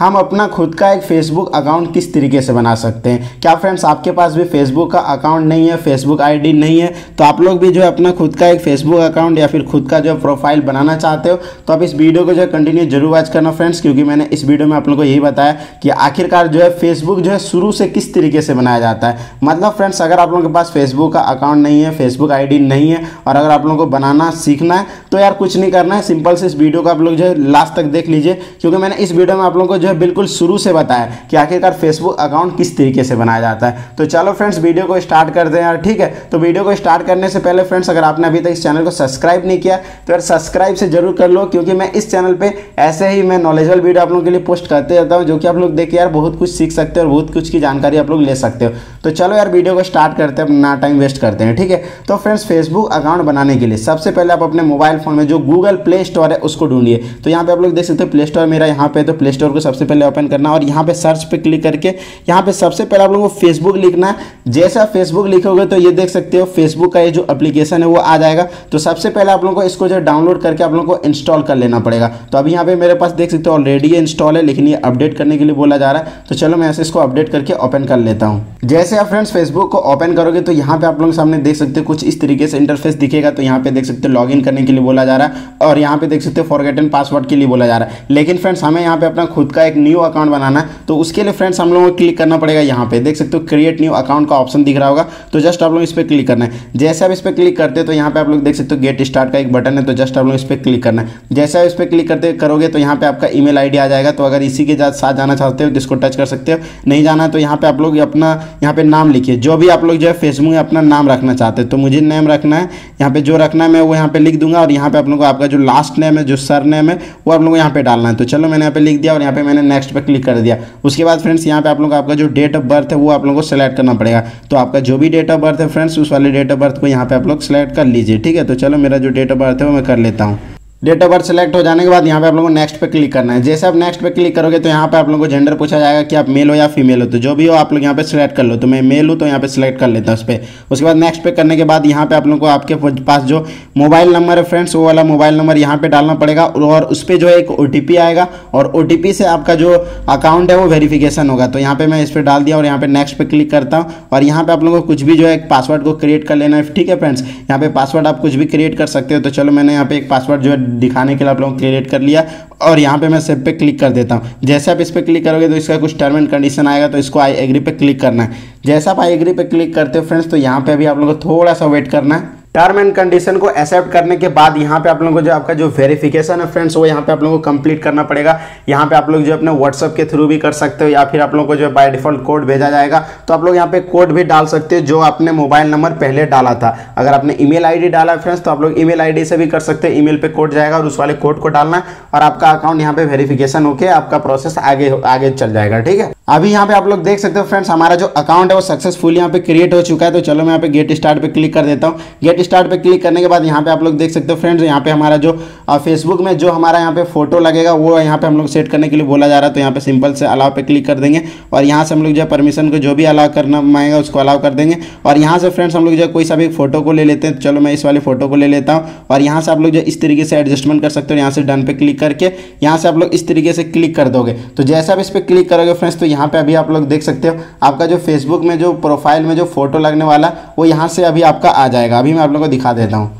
हम अपना खुद का एक फेसबुक अकाउंट किस तरीके से बना सकते हैं। क्या फ्रेंड्स आपके पास भी फेसबुक का अकाउंट नहीं है, फेसबुक आईडी नहीं है, तो आप लोग भी जो है अपना खुद का एक फेसबुक अकाउंट या फिर खुद का जो प्रोफाइल बनाना चाहते हो तो आप इस वीडियो को जो है कंटिन्यू जरूर वॉच करना फ्रेंड्स, क्योंकि मैंने इस वीडियो में आप लोगों को यही बताया कि आखिरकार जो है फेसबुक जो है शुरू से किस तरीके से बनाया जाता है। मतलब फ्रेंड्स अगर आप लोगों के पास फेसबुक का अकाउंट नहीं है, फेसबुक आई डी नहीं है और अगर आप लोगों को बनाना सीखना है तो यार कुछ नहीं करना है, सिंपल से इस वीडियो को आप लोग जो है लास्ट तक देख लीजिए, क्योंकि मैंने इस वीडियो में आप लोगों को बिल्कुल शुरू से बताया कि आखिरकार फेसबुक अकाउंट किस तरीके से बनाया जाता है। तो चलो फ्रेंड्स वीडियो को स्टार्ट करते हैं यार, ठीक है। तो वीडियो को स्टार्ट करने से पहले फ्रेंड्स अगर आपने अभी तक इस चैनल को सब्सक्राइब नहीं किया तो यार सब्सक्राइब से जरूर कर लो, क्योंकि मैं इस चैनल पे ऐसे ही मैं नॉलेजल वीडियो आप लोगों के लिए पोस्ट करते रहता हूँ, जो कि आप लोग देख यार बहुत कुछ सीख सकते हो और बहुत कुछ की जानकारी आप लोग ले सकते हो। तो चलो यार वीडियो को स्टार्ट करते हैं, ना टाइम वेस्ट करते हैं, ठीक है। तो फ्रेंड्स फेसबुक अकाउंट बनाने के लिए सबसे पहले आप अपने मोबाइल फोन में जो गूगल प्ले स्टोर है उसको ढूंढिए। तो यहाँ पे आप लोग देख सकते हो प्ले स्टोर मेरा यहाँ पे, तो प्ले स्टोर को सबसे पहले ओपन करना और यहाँ पे सर्च पे क्लिक करके यहाँ पे सबसे पहले आप लोगों को फेसबुक लिखना है। जैसा फेसबुक लिखोगे तो ये देख सकते हो फेसबुक का ये जो एप्लीकेशन है वो आ जाएगा। तो सबसे पहले आप लोगों को इसको जो डाउनलोड करके आप लोगों को इंस्टॉल कर लेना पड़ेगा। तो अभी यहाँ पे मेरे पास देख सकते हो ऑलरेडी इंस्टॉल है, लेकिन ये अपडेट करने के लिए बोला जा रहा है। तो चलो मैं ऐसे इसको अपडेट करके ओपन कर लेता हूँ। जैसे आप फ्रेंड्स फेसबुक को ओपन करोगे तो यहाँ पे आप लोग सामने देख सकते हो कुछ इस तरीके से इंटरफेस दिखेगा। तो यहाँ पे देख सकते हो लॉग इन करने के लिए बोला जा रहा है और यहाँ पे देख सकते हो फॉरगेटन पासवर्ड के लिए बोला जा रहा है। लेकिन फ्रेंड्स हमें यहाँ पे अपना खुद का एक न्यू अकाउंट बनाना है, तो उसके लिए फ्रेंड्स हम लोगों को क्लिक करना पड़ेगा। यहाँ पे देख सकते हो क्रिएट न्यू अकाउंट का ऑप्शन दिख रहा होगा, तो जस्ट आप लोग इस पर क्लिक करना है। जैसे आप इस पर क्लिक करते हो तो यहाँ पे आप लोग देख सकते हो गेट स्टार्ट का एक बटन है, तो जस्ट आप लोग इस पर क्लिक करना है। जैसे आप इस पर क्लिक करते करोगे तो यहाँ पे आपका ईमेल आईडी आ जाएगा। तो अगर इसी के साथ जाना चाहते हो तो इसको टच कर सकते हो, नहीं जाना तो यहाँ पे आप लोग अपना यहाँ पे नाम लिखिए, जो भी आप लोग जो है फेसबुक में अपना नाम रखना चाहते हो। तो मुझे नेम रखना है, यहाँ पे जो रखना है मैं वो यहाँ पे लिख दूंगा और यहाँ पे आप लोगों को आपका जो लास्ट नेम है, जो सर नेम है, वो आप लोगों को यहाँ पे डालना है। तो चलो मैंने यहाँ पे लिख दिया और यहाँ पे मैंने नेक्स्ट पे क्लिक कर दिया। उसके बाद फ्रेंड्स यहाँ पे आप लोगों को आपका जो डेट ऑफ बर्थ है वो आप लोगों को सिलेक्ट करना पड़ेगा। तो आपका जो भी डेट ऑफ बर्थ है फ्रेंड्स उस वाले डेट ऑफ बर्थ को यहाँ पे आप लोग सिलेक्ट कर लीजिए, ठीक है। तो चलो मेरा जो डेट ऑफ बर्थ है वो मैं कर लेता हूँ। डेट ऑफ बर्थ सेलेक्ट हो जाने के बाद यहाँ पे आप लोगों को नेक्स्ट पे क्लिक करना है। जैसे आप नेक्स्ट पे क्लिक करोगे तो यहाँ पे आप लोगों को जेंडर पूछा जाएगा कि आप मेल हो या फीमेल हो, तो जो भी हो आप लोग यहाँ पे सिलेक्ट कर लो। तो मैं मेल हूँ तो यहाँ पे सिलेक्ट कर लेता हूँ उस पर। उसके बाद नेक्स्ट पे करने के बाद यहाँ पे आप लोगों को आपके पास जो मोबाइल नंबर है फ्रेंड्स वो वाला मोबाइल नंबर यहाँ पे डालना पड़ेगा और उस पर जो है एक OTP आएगा और OTP से आपका जो अकाउंट है वो वेरीफिकेशन होगा। तो यहाँ पे मैं इस पर डाल दिया और यहाँ पे नेक्स्ट पे क्लिक करता हूँ और यहाँ पे आप लोगों को कुछ भी जो है पासवर्ड को क्रिएट कर लेना है, ठीक है फ्रेंड्स। यहाँ पे पासवर्ड आप कुछ भी क्रिएट कर सकते हो। तो चलो मैंने यहाँ पे एक पासवर्ड जो है दिखाने के लिए आप लोगों को क्रिएट कर लिया और यहाँ पे मैं सेव पे क्लिक कर देता हूँ। जैसे आप इस पे क्लिक करोगे तो इसका कुछ टर्म एंड कंडीशन आएगा, तो इसको आई एग्री पे क्लिक करना है। जैसा आप आई एग्री पे क्लिक करते हो फ्रेंड्स तो यहाँ पे भी आप लोगों को थोड़ा सा वेट करना है। टर्म एंड कंडीशन को एक्सेप्ट करने के बाद यहाँ पे आप लोगों को जो आपका जो वेरिफिकेशन है फ्रेंड्स वो यहाँ पे आप लोगों को कंप्लीट करना पड़ेगा। यहाँ पे आप लोग जो अपने व्हाट्सअप के थ्रू भी कर सकते हो या फिर आप लोगों को जो बाय डिफॉल्ट कोड भेजा जाएगा, तो आप लोग यहाँ पे कोड भी डाल सकते हो जो आपने मोबाइल नंबर पहले डाला था। अगर आपने ईमेल आई डी डाला फ्रेंड्स तो आप लोग ईमेल आई डी से भी कर सकते हो, ईमेल पे कोड जाएगा और उस वाले कोड को डालना है और आपका अकाउंट यहाँ पे वेरिफिकेशन होके आपका प्रोसेस आगे चल जाएगा, ठीक है। अभी यहाँ पे आप लोग देख सकते हो फ्रेंड्स हमारा जो अकाउंट है वो सक्सेसफुल यहाँ पे क्रिएट हो चुका है। तो चलो मैं यहाँ पे गेट स्टार्ट पे क्लिक कर देता हूँ। गेट स्टार्ट पे क्लिक करने के बाद यहाँ पे आप लोग देख सकते हो फ्रेंड्स यहाँ पे हमारा जो फेसबुक में जो हमारा यहाँ पे फोटो लगेगा वो यहाँ पे हम लोग सेट करने के लिए बोला जा रहा है। तो यहाँ पे सिंपल से अलाव पे क्लिक कर देंगे और यहाँ से हम लोग जो परमिशन को जो भी अलाव करना मांगेगा उसको अलाव कर देंगे और यहाँ से फ्रेंड्स हम लोग जो कोई सा भी फोटो को ले लेते हैं। चलो मैं इस वाले फोटो को ले लेता हूँ और यहाँ से आप लोग जो इस तरीके से एडजस्टमेंट कर सकते हो। यहाँ से डन पे क्लिक करके यहाँ से आप लोग इस तरीके से क्लिक कर दोगे। तो जैसे आप इस पर क्लिक करोगे फ्रेंड्स तो यहाँ पे अभी आप लोग देख सकते हो आपका जो फेसबुक में जो प्रोफाइल में जो फोटो लगने वाला वो यहाँ से अभी आपका आ जाएगा। अभी मैं आप लोगों को दिखा देता हूँ।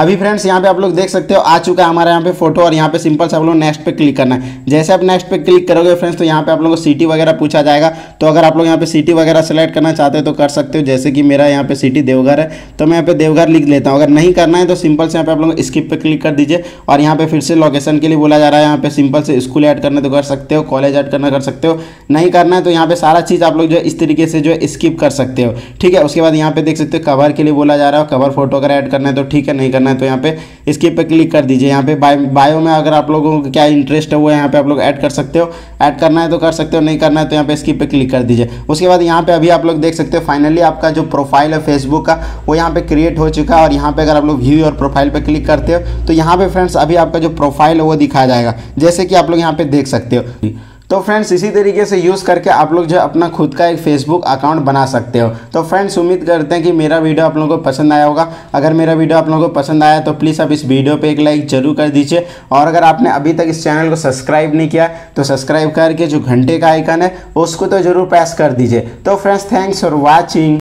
अभी फ्रेंड्स यहाँ पे आप लोग देख सकते हो आ चुका है हमारा यहाँ पे फोटो और यहाँ पे सिंपल से आप लोग नेक्स्ट पे क्लिक करना है। जैसे आप नेक्स्ट पे क्लिक करोगे फ्रेंड्स तो यहाँ पे आप लोगों को सिटी वगैरह पूछा जाएगा। तो अगर आप लोग यहाँ पे सिटी वगैरह सेलेक्ट करना चाहते हो तो कर सकते हो। जैसे कि मेरा यहाँ पे सिटी देवघर है तो मैं यहाँ पे देवघर लिख लेता हूँ। अगर नहीं करना है तो सिंपल से यहाँ पे आप लोग स्किप पे क्लिक कर दीजिए और यहाँ पे फिर से लोकेशन के लिए बोला जा रहा है। यहाँ पे सिंपल से स्कूल ऐड करना तो कर सकते हो, कॉलेज ऐड करना कर सकते हो, नहीं करना है तो यहाँ पे सारा चीज़ आप लोग जो इस तरीके से जो है स्किप कर सकते हो, ठीक है। उसके बाद यहाँ पे देख सकते हो कवर के लिए बोला जा रहा है, कवर फोटो अगर ऐड करना है तो ठीक है, नहीं करना है तो यहाँ पे स्किप पे क्लिक कर दीजिए। यहाँ पे बायो में अगर आप लोगों को क्या इंटरेस्ट है वो यहाँ पे आप लोग ऐड कर सकते हो, ऐड करना है तो कर सकते हो, नहीं करना है तो यहाँ पे स्किप पे क्लिक कर दीजिए। उसके बाद यहाँ पे अभी आप लोग देख सकते हो फाइनली आपका जो प्रोफाइल है फेसबुक का वो यहाँ पे क्रिएट हो चुका है और यहाँ पे अगर आप लोग व्यू और प्रोफाइल पे क्लिक करते हो तो यहाँ पे फ्रेंड्स अभी आपका जो प्रोफाइल है वो दिखाया जाएगा, जैसे कि आप लोग यहाँ पे देख सकते हो। तो फ्रेंड्स इसी तरीके से यूज़ करके आप लोग जो अपना खुद का एक फेसबुक अकाउंट बना सकते हो। तो फ्रेंड्स उम्मीद करते हैं कि मेरा वीडियो आप लोगों को पसंद आया होगा। अगर मेरा वीडियो आप लोगों को पसंद आया तो प्लीज़ आप इस वीडियो पे एक लाइक जरूर कर दीजिए, और अगर आपने अभी तक इस चैनल को सब्सक्राइब नहीं किया तो सब्सक्राइब करके जो घंटे का आइकन है उसको तो ज़रूर प्रेस कर दीजिए। तो फ्रेंड्स थैंक्स फॉर वॉचिंग।